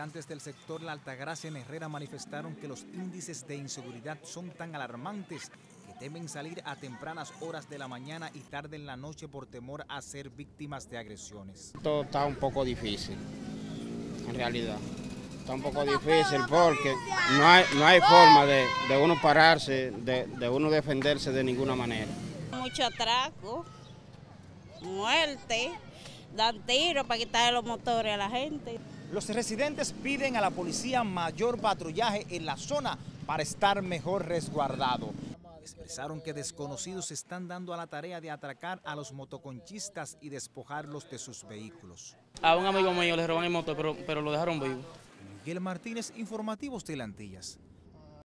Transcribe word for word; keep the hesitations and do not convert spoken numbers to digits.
habitantes del sector La Altagracia en Herrera manifestaron que los índices de inseguridad son tan alarmantes que temen salir a tempranas horas de la mañana y tarde en la noche por temor a ser víctimas de agresiones. Todo está un poco difícil, en realidad. Está un poco difícil porque no hay, no hay forma de, de uno pararse, de, de uno defenderse de ninguna manera. Mucho atraco, muerte, dan tiros para quitarle los motores a la gente. Los residentes piden a la policía mayor patrullaje en la zona para estar mejor resguardado. Expresaron que desconocidos se están dando a la tarea de atracar a los motoconchistas y despojarlos de sus vehículos. A un amigo mío le roban el motor, pero, pero lo dejaron vivo. Miguel Martínez, Informativos de Antillas.